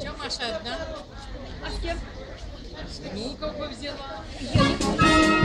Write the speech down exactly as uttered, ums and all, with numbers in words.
Че, Маша, одна? А с кем? Жену как бы взяла.